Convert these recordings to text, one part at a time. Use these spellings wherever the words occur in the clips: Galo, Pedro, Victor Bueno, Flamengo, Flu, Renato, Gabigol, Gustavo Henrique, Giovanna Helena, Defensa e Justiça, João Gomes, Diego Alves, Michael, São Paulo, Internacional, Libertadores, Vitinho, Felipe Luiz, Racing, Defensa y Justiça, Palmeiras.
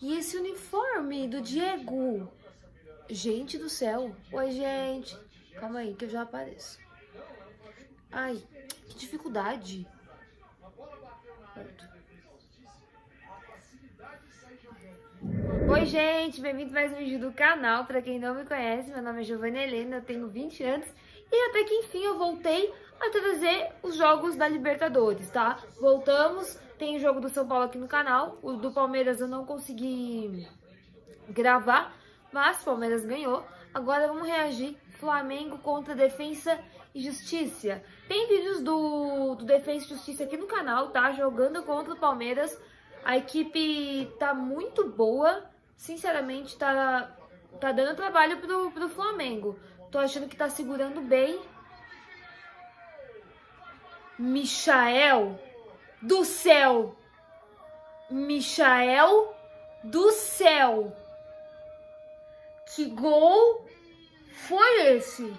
E esse uniforme do Diego? Gente do céu. Oi, gente. Calma aí que eu já apareço. Ai, que dificuldade. Pronto. Oi, gente, bem-vindo mais um vídeo do canal. Pra quem não me conhece, meu nome é Giovanna Helena, eu tenho 20 anos. E até que enfim eu voltei a trazer os jogos da Libertadores, tá? Voltamos, tem o jogo do São Paulo aqui no canal. O do Palmeiras eu não consegui gravar, mas o Palmeiras ganhou. Agora vamos reagir Flamengo contra Defensa e Justiça. Tem vídeos do Defensa e Justiça aqui no canal, tá? Jogando contra o Palmeiras. A equipe tá muito boa, sinceramente tá dando trabalho pro Flamengo. Tô achando que tá segurando bem. Michael do céu! Michael do céu! Que gol foi esse?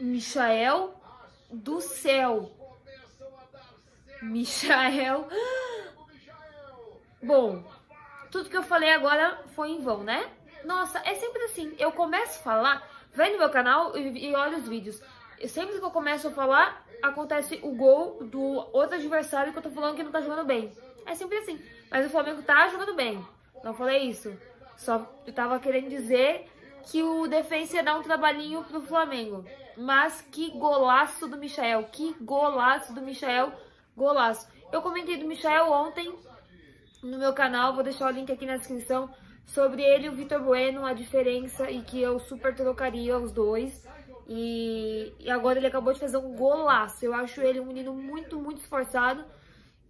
Michael do céu. Michael. Bom, tudo que eu falei agora foi em vão, né? Nossa, é sempre assim. Eu começo a falar, vem no meu canal e olha os vídeos. Eu sempre que eu começo a falar, acontece o gol do outro adversário que eu tô falando que não tá jogando bem. É sempre assim. Mas o Flamengo tá jogando bem. Não falei isso. Só eu tava querendo dizer que o Defensa ia dar um trabalhinho pro Flamengo. Mas que golaço do Michael. Que golaço do Michael. Golaço. Eu comentei do Michael ontem no meu canal. Vou deixar o link aqui na descrição. Sobre ele e o Victor Bueno. A diferença e que eu super trocaria os dois. E agora ele acabou de fazer um golaço. Eu acho ele um menino muito, muito esforçado.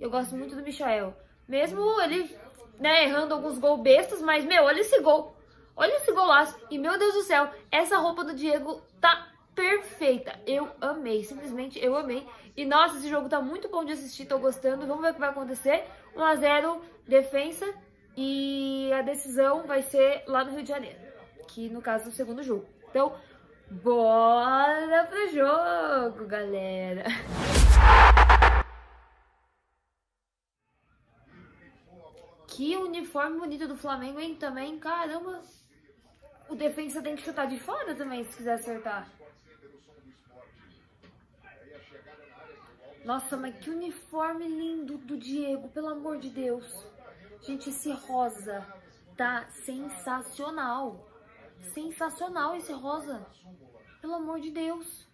Eu gosto muito do Michael. Mesmo ele, né, errando alguns gols bestas. Mas, meu, olha esse gol. Olha esse golaço. E, meu Deus do céu, essa roupa do Diego tá perfeita. Eu amei, simplesmente eu amei. E, nossa, esse jogo tá muito bom de assistir, tô gostando. Vamos ver o que vai acontecer. 1 a 0, Defensa. E a decisão vai ser lá no Rio de Janeiro. Que, no caso, é o segundo jogo. Então, bora pro jogo, galera. Que uniforme bonito do Flamengo, hein? Também, caramba. O Defensa tem que chutar de fora também, se quiser acertar. Nossa, mas que uniforme lindo do Diego, pelo amor de Deus. Gente, esse rosa tá sensacional. Sensacional esse rosa. Pelo amor de Deus.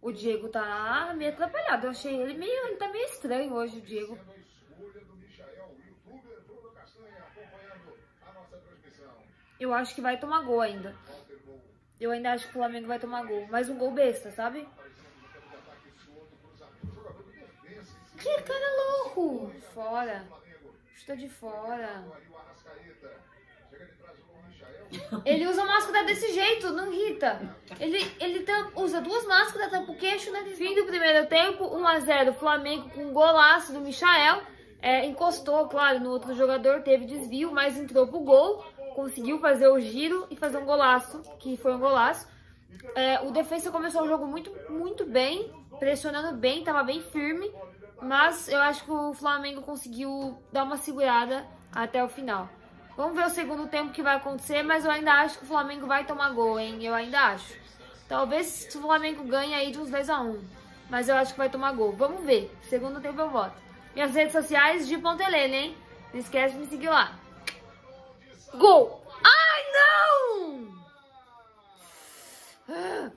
O Diego tá meio atrapalhado. Eu achei ele meio... Ele tá meio estranho hoje, o Diego. Eu acho que vai tomar gol ainda. Eu ainda acho que o Flamengo vai tomar gol. Mas um gol besta, sabe? Que cara louco! Fora. Chuta de fora. Ele usa máscara desse jeito, não irrita. Ele usa duas máscaras, tampa o queixo, né? Fim do primeiro tempo, 1 a 0. Flamengo com um golaço do Michael. Encostou, claro, no outro jogador, teve desvio, mas entrou pro gol. Conseguiu fazer o giro e fazer um golaço, que foi um golaço. O Defensa começou o jogo muito, muito bem, pressionando bem, estava bem firme, mas eu acho que o Flamengo conseguiu dar uma segurada até o final. Vamos ver o segundo tempo que vai acontecer, mas eu ainda acho que o Flamengo vai tomar gol, hein? Eu ainda acho. Talvez o Flamengo ganhe aí de uns 10 a 1, mas eu acho que vai tomar gol. Vamos ver, segundo tempo eu voto. Minhas redes sociais de Ponta Helena, hein? Não esquece de me seguir lá. Gol! Ai, não! Ah,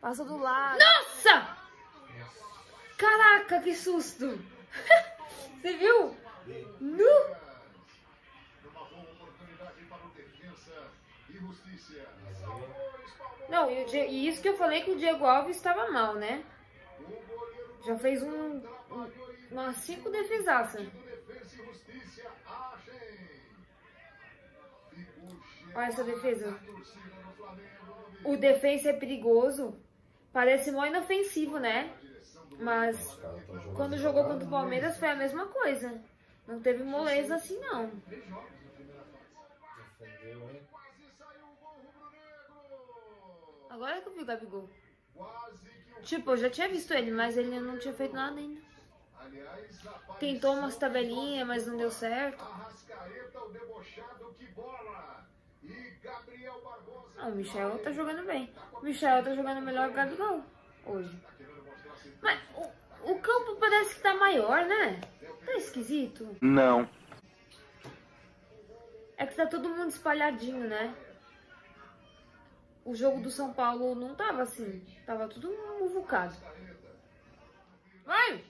passou do lado. Nossa! Caraca, que susto! Você viu? No! Não, e isso que eu falei que o Diego Alves estava mal, né? Já fez umas 5 defesaças. Olha essa defesa. O Defensa é perigoso. Parece mó inofensivo, né? Mas quando jogou contra o Palmeiras foi a mesma coisa. Não teve moleza assim, não. Agora é que eu vi o Gabigol. Tipo, eu já tinha visto ele, mas ele não tinha feito nada ainda. Tentou umas tabelinhas, mas não deu certo. Ah, o Michael tá jogando bem. O Michael tá jogando melhor que o Gabigol hoje. Mas o campo parece que tá maior, né? Tá esquisito? Não. É que tá todo mundo espalhadinho, né? O jogo do São Paulo não tava assim. Tava tudo muvucado. Vai!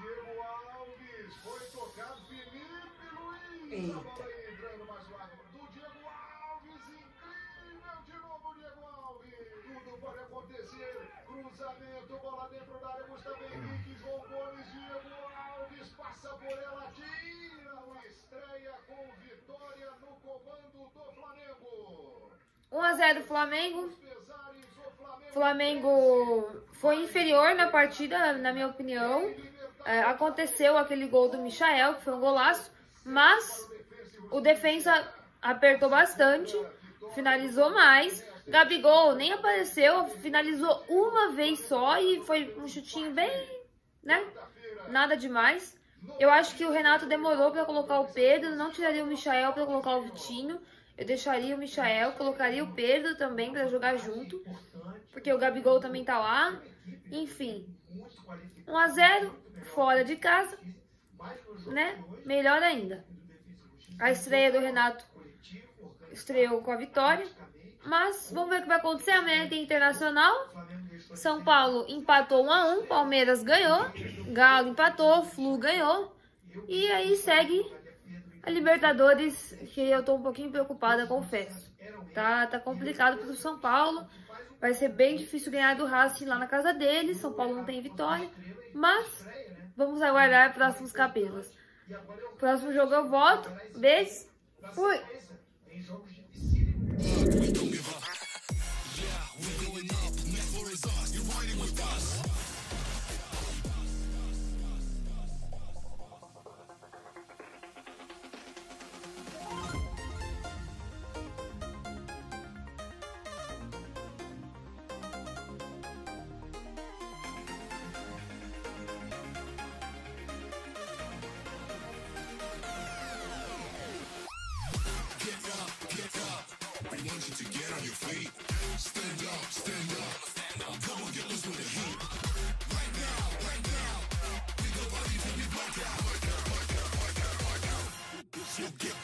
Diego Alves foi tocar Felipe Luiz. A bola entrando mais do lado do Diego Alves. Incrível de novo, Diego Alves. Tudo pode acontecer. Cruzamento, bola dentro da área. Gustavo Henrique, João Gomes. Diego Alves passa por ela. Tira, estreia com vitória no comando do Flamengo. 1-0 Flamengo. Flamengo foi inferior na partida, na minha opinião. É, aconteceu aquele gol do Michael, que foi um golaço, mas o defensa apertou bastante, finalizou mais. Gabigol nem apareceu, finalizou uma vez só e foi um chutinho bem, né? Nada demais. Eu acho que o Renato demorou para colocar o Pedro, não tiraria o Michael para colocar o Vitinho. Eu deixaria o Michael, colocaria o Pedro também para jogar junto, porque o Gabigol também tá lá. Enfim, 1-0, fora de casa, né? Melhor ainda. A estreia do Renato estreou com a vitória, mas vamos ver o que vai acontecer. Amanhã tem Internacional. São Paulo empatou 1-1, Palmeiras ganhou, Galo empatou, Flu ganhou, e aí segue a Libertadores, que eu tô um pouquinho preocupada, confesso. Tá complicado pro São Paulo. Vai ser bem difícil ganhar do Racing lá na casa deles. São Paulo não tem vitória. Mas vamos aguardar próximos capítulos. Próximo jogo eu volto. Beijo. Fui. You get